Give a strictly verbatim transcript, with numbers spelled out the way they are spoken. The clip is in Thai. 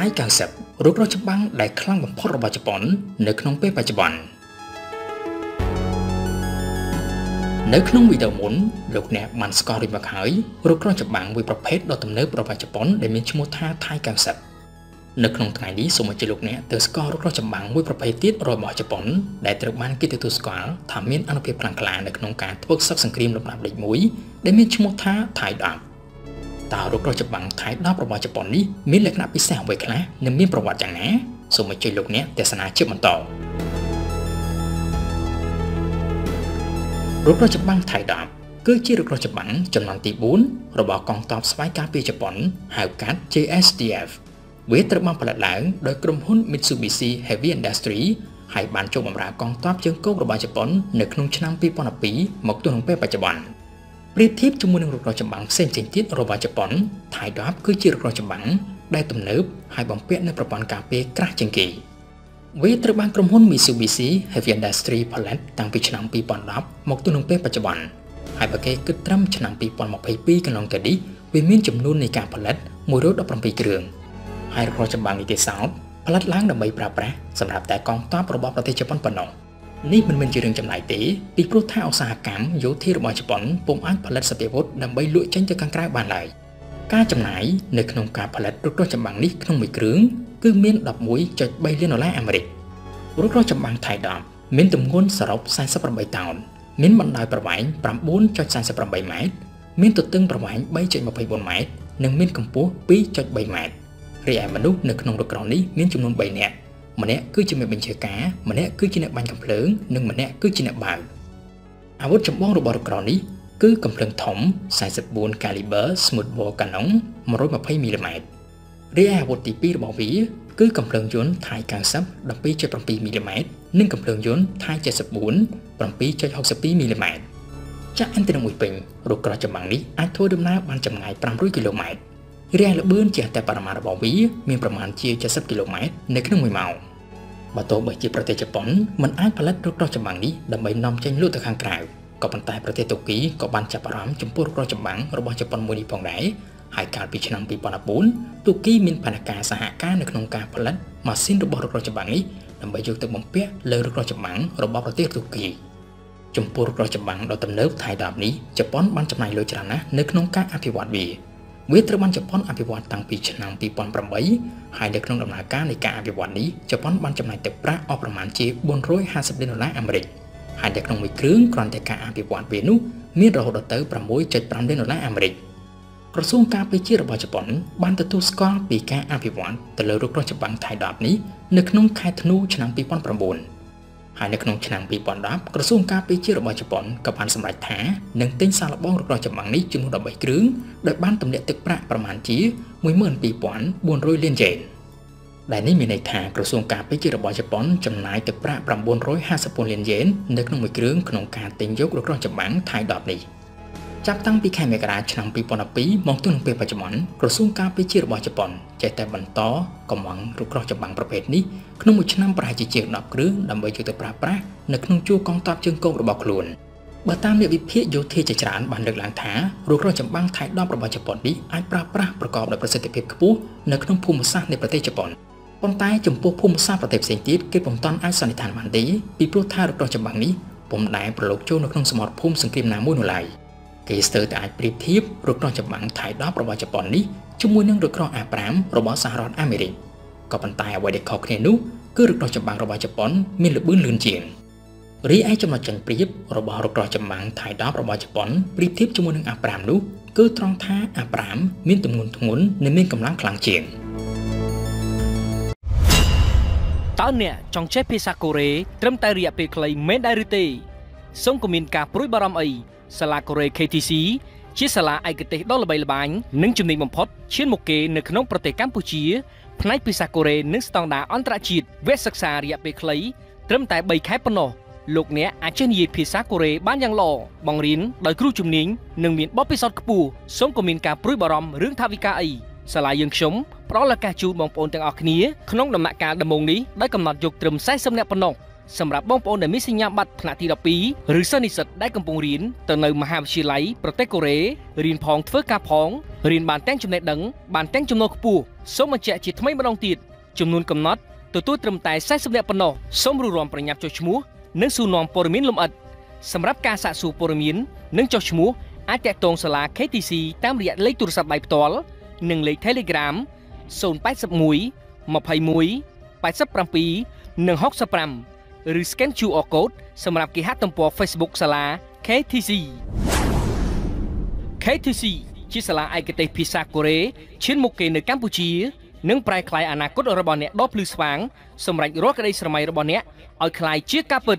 ท้ายการเสพรูปรสบังได้คลั่งบนพอระบาดจปอนเนื้อขนมเป้ปัจจุบันเนื้อขนมวิดาหมุนลูกแหนบมันสกอริบักหายรูปรสจบังวิประเภทดอกตำเนื้อประบาดจปอนได้มีชโมท่าท้ายการเสพเนื้อขนมไทยนี้สมัยจะลูกแหนบเติร์สกอรูปรสจบังวิประเภทติดรอยบาดจปอนได้ตรึกมันกิตตุสกอลทำมีอนุภาพกลางกลางเนื้อขนมการพวกซักสังครีมลำดับเล็กมุ้ยได้มีชโมท่าท้ายดาบตาลูกรจบังท้ายดาบประบาดจปอนนี้มีลักษณะพิเศษไว้คล้ายเนื้อมีประวัติอย่างแน่สมัยจะลูกแหนบแต่ศาสนาเชื่อมันต่อรูปรถจับบังไทยดาบคือชื่อรูปรถจับบังจำนวนตีบุญระบบกองทัพสายการปีญี่ปุ่นหายการ เจ เอส ดี เอฟ เวทระบบผลิตหลังโดยกลุ่มหุ้น Mitsubishi Heavy Industry หายบัญชีบำรากองทัพเชิงโกระบบญี่ปุ่นในขนมชนะปีปอนปีหมกตัวของเป้ปัจจุบันเปรียบเทียบจำนวนรูปรถจับบังเส้นสิ่งที่ระบบญี่ปุ่นไทยดาบคือชื่อรูปรถจับบังได้ตำเนิบหายบังเป้ในประวัติการปีกระเจงกีเวทระบางกรมหุ้น Mitsubishi Heavy Industry ผลิตตั้งปีชนะปีปอนรับหมกตุนงเป้ปัจจุบันไฮบะเกย์กึดตรัมชนะปีปอนหมกไปปีกันลองแต่ดิเป็นมีจำนวนในการผลิตมวยรถอัปรมปีเกลืองไฮโครจับบางอีเตสาวผลิตล้างดำใบปราบแร่สำหรับแต่กองทัพระบอบประเทศญี่ปุ่นปนองนี่มันเป็นเรื่องจำหน่ายตีปีกรุท่าอุตสาหกรรมโยธาระบอบญี่ปุ่นปุ่มอัดผลิตสเปียร์ดำใบลุยเช่นจะกังไกรบานไหลการจำหน่ายในขนมการผลิตรถรถจับบางนี้ขนมมีเกลืองคือเมียนดับมุ้ยจะใบเลี้ยนอลาอเมริกรถรถจับบางไทยดำเมียนตุ่มก้นสรับสายสับประใบตาวน์เมียนบรรดาประวัยปรับบุญจดสายสับประใบไม้เมียนตุ่มตึงประวัยใบจดมาใบบนไม้หนึ่งเมียนกำปั้วปีจดใบไม้เรียกมนุษย์ในขนมรถกรองนี้เมียนจำนวนใบเนี่ยมันเนี่ยคือจะมีเป็นเชื้อกามันเนี่ยคือจะเนี่ยบานกำเพลิงหนึ่งมันเนี่ยคือจะเนี่ยบานอาวุธจำบ้องรถบอลกรองนี้คือกำเพลิงถมสายสับบุญคาลิเบอร์สมุดโบกันน้องมารถมาใบมีละไม้เรียกบทตีปีระบบวีคือกำเพลิงยนต์ไทยการซับดับปีจะประมาณปีมิลลิเมตรนึ่งกำเพลิงยนต์ไทยจะสับบุญประมาณปีจะหกสิบปีมิลลิเมตรจากอันตรายเป็นรถกระจำบังนี้อาจทั่วดำน้ำมันจำง่ายประมาณร้อยกิโลเมตรเรียกระเบื้องเจียแต่ประมาณระบบวีมีประมาณเจียจะสับกิโลเมตรในขนมวยเมาบัตโต้ใบจีประเทศญี่ปุ่นมันอาจผลิตรถกระจำบังนี้ดับใบนำเจนลูกตะข้างกล่าวกับบรรดาประเทศตุรกีกับบรรจับรามจมพูรถกระจำบังระบบญี่ปุ่นมวยดีพองไหนหายการปีชนะปีปอนปูนตุกี้มีพนักงานสหการในขนมการผลิตมาสิ้นระบบรถกระจบังนี้นำไปยกตัวบอมเปียเลยรถกระจบังระบบประเทศตุกี้จมพูรถกระจบังเราตำเนิบไทยดาบนี้จะป้อนบรรจำนายเลยจรานะในขนมการอภิวัตวีเวทระบันจะป้อนอภิวัตตั้งปีชนะปีปอนประมาณหายในขนมดำนาการในการอภิวัตนี้จะป้อนบรรจำนายแต่ประอประมาณจีบนร้อยห้าสิบดอลลาร์อเมริกหายในขนมวิเคราะห์กรอนแต่การอภิวัตเวนุมีระดับเติร์ประมวยเจ็ดพันดอลลาร์อเมริกกระทรวงการไปจีระบาดญี่ปุ่นบันทึกตุสกอปีแก่อภิวัตแต่เลือดรถจับบังไทยดาบนี้ในขนมไข่ธนูชนะปีปอนประมูลหายในขนมชนะปีปอนดับกระทรวงการไปจีระบาดญี่ปุ่นกับบันสำหรับแท้หนึ่งเต็งซาลาบองรถจับบังนี้จำนวนดอกใบเกลืองโดยบันตำแหน่งตึกประประมาณจีมวยเมื่อปีปอนบนร้อยเลียนเจนได้นี้มีในแท้กระทรวงการไปจีระบาดญี่ปุ่นจำหน่ายตึกประประมาณบนร้อยห้าสิบปอนเลียนเจนในขนมเกลืองขนมการเต็งยกรถจับบังไทยดาบนี้จับตั้งปีแค่เมกราชนำปีปอนปีมองต้นปีปัจจุบันกระทรวงการไปจีระบาดญี่ปุ่นใจแต่บรรโตกำลังรุกรอบจับบังประเภทนี้ขนมชนะประหารจีเจียดับเครื่องดำไปจุดตะปราปราในขนมจูกองทัพเชิงโกระบอกหลวนบัตรตามเนื้อวิเพียโยเทจจานบันเลือกหลังแท้รุกรอบจับบังไทยดอมระบาดญี่ปุ่นนี้อันปราปราประกอบด้วยประสิทธิภาพคู่ในขนมภูมิศาสตร์ในประเทศญี่ปุ่นปมใต้จมพูภูมิศาสตร์ประเทศเซนติสเกิดปมต้นอันสันนิษฐานมันดีปีพุทธารุกรอบจับบังนี้ปมไหนประโลกโจในขนมสมรภูมิสังคมนามุ่นไหลเกสเตอร์แต่อาจเปรียบเทียบรถกระจกบังไทยดอประวัติญี่ปุ่นนี้จมวยนั่งรถกระอาปรามระบบสหรัฐอเมริกาปันตายไว้เด็กขอกเนนุคือรถกระจกบังระวัติญี่ปุ่นมีระเบิดลื่นเฉียงหรือไอจำนวนจันเปรียบระบบรถกระจกบังไทยดอประวัติญี่ปุ่นเปรียบเทียบจมวยนั่งอาปรามนุคือตรองท้าอาปรามมีตุ่มงุนถุงงุนในมีกำลังคลังเฉียงตอนเนี้ยจงเชฟพิซากุเร่เริ่มไต่เรียบไปไกลเมดไดริตีส่งกุมินกาปรุยบารมไอสลากเร เค ที ซี เชี่ยสลาไอกเตดอลใบละบานนึ่งจุดหนึ่งมพดเชี่ยนโมเกในขนมประเทศกัมพูชีพนักพิซาโกเรนึ่งสตองดาอันตรจิตเวศึกษาเรียบไปไกลเริ่มแต่ใบแคปปนอลูกเนี้ยอาจจะหยิบพิซาโกเรบ้านยังหล่อบางรินโดยครูจุ่มนิ่งหนึ่งมีบ๊อบพิซอดกปูสมกับมีการปรุยบารมเรื่องทาวิกาไอสลายยังชมเพราะละกาจูมองปนต่างออกนี้ขนมดำหนักการดำมงนี้ได้กำหนดยกเติมไซส์สำเนาปนอ สำหรับบ้องปอนเดมิสัญญาบัตรพนักทีละปีหรือสนิทได้กำปงเรียนต่อในมหาวิทยาลัยประเทศเกาหลีเรียนพองเทอร์กาพองเรียนบานแตงจำเนดังบานแตงจำนวนปูสมัญแจจิตไม่มาลองติดจำนวนกำนัดตัวตัวเติมแต่ใส่สำเร็จปนอสมรูรวมประยับจอชมูเนื่องสู่นองปรมินลมอัดสำหรับการสะสู่ปรมินเนื่องจอชมูอาจจะตรงสลา เค ที ซี ตามเรียนเลขโทรศัพท์ใบตอลหนึ่งเลขเทเลกราฟส่วนไปสับมุยมาพายมุยไปสับปรำปีหนึ่งฮอกสับปรำหรือสแกน คิว อาร์ Code สำหรับกิจกรรมต่อ Facebook สลา เค ที ซี เค ที ซี ชื่อสลาไอเกตพิซาโกเรเช่นมุกเกในกัมพูชีนึ่งปลายคลายอนาคตระบอบเนี้ยดอพลือสว่างสำหรับรถกระไดสมัยระบอบเนี้ยเอาคลายเชือกกระปิด